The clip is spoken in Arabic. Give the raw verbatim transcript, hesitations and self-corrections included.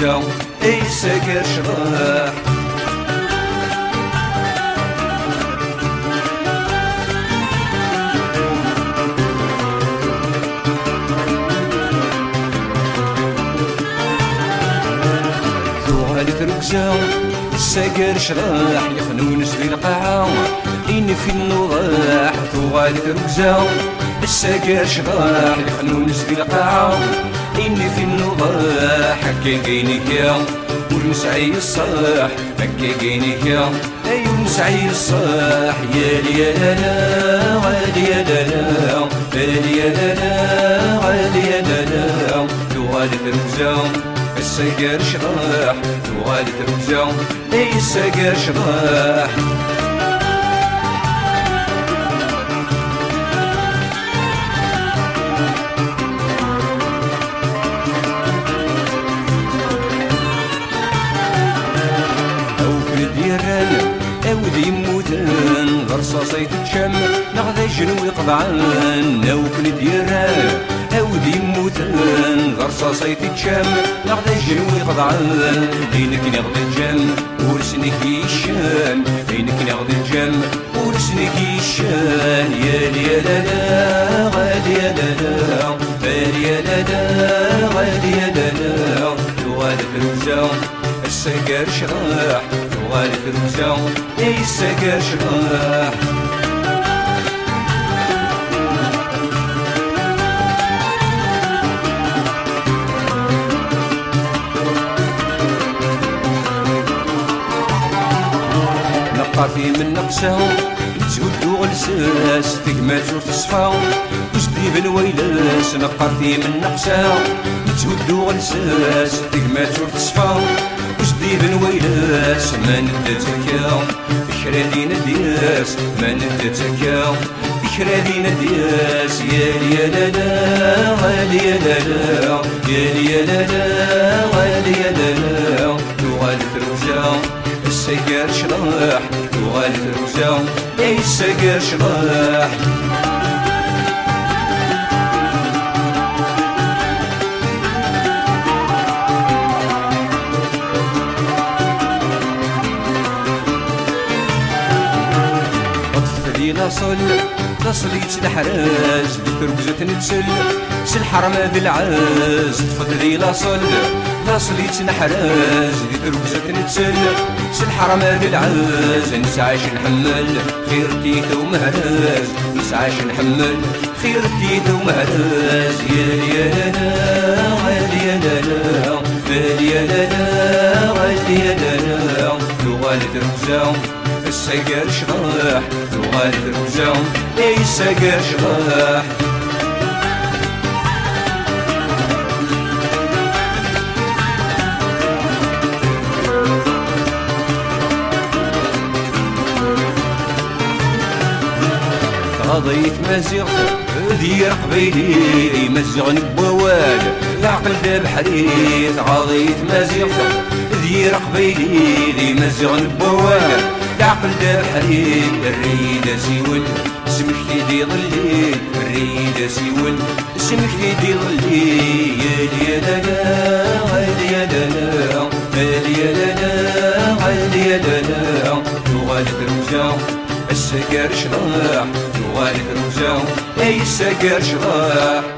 زو إيسكر شغل زو السكر شراح يخنون سري القاعة إن في النضاح ثغالي تركزاو السكر شراح يخنون سري القاعة إن في النضاح هكا كاينك يا ونسعي الصاح هكا كاينك يا أي ونسعي الصاح يا ليا لالا غادي يا لالا غادي يا لالا غادي يا لالا ثغالي تركزاو السكر شراح وغادي ترجع اي السكر شراح او كديران او ديموتان غرصاصي تتشم نغدا جنوي قضعان او كديران أو ديموتان غرصاصي تتشم نغدا جنوي قضعان غينك نغدا الجم ورسنك يشان غينك نغدا الجم ورسنك يشان يا ليا لالا غادي يا لالا غادي يا لالا غادي يا لالا تغادي فروزا السكر شراح تغادي فروزا أي السكر شراح في من نقصهم تزودو غلساس تقمات زور تصفاو وزديب الويلاس نقر في من نقصهم تزودو غلساس تقمات زور تصفاو وزديب الويلاس ما نبدا تكاو بشرادينا دياس ما نبدا تكاو بشرادينا دياس يا ليا لالا غالي يا لالا يا ليا لالا غالي يا لالا تغالي تروجا السكر شراح وغالي فروزا أي السكر شراح وطفت لي لاصل لاصل يتلحراز بتركزة نتسل سالحرم ذي العاز طفت لي لاصل لاصل يتنحراز بتركزة نتسل سالحرم هذا العز نسعاش نحمل خير تيتا ومهراز نسعاش نحمل خير تيتا ومهراز يا ليا لالا غادي يا لالا غادي يا لالا غادي يا لالا تغالي تركزاو السكر شراح تغالي تركزاو اي السكر شراح قضيت مازيغ دير قبيلي مازيغ بوال العقل داب حريث قضيت مازيغ دير قبيلي مازيغ بوال العقل داب حريث الريدة سيول اسمك دي ظلي الريدة سيول اسمك دي ظلي يا ليا لالا غادي يا لالا غادي يا لالا غادي يا لالا تغالي تروجا السكر شراح تغالي فروزا أي السكر شراح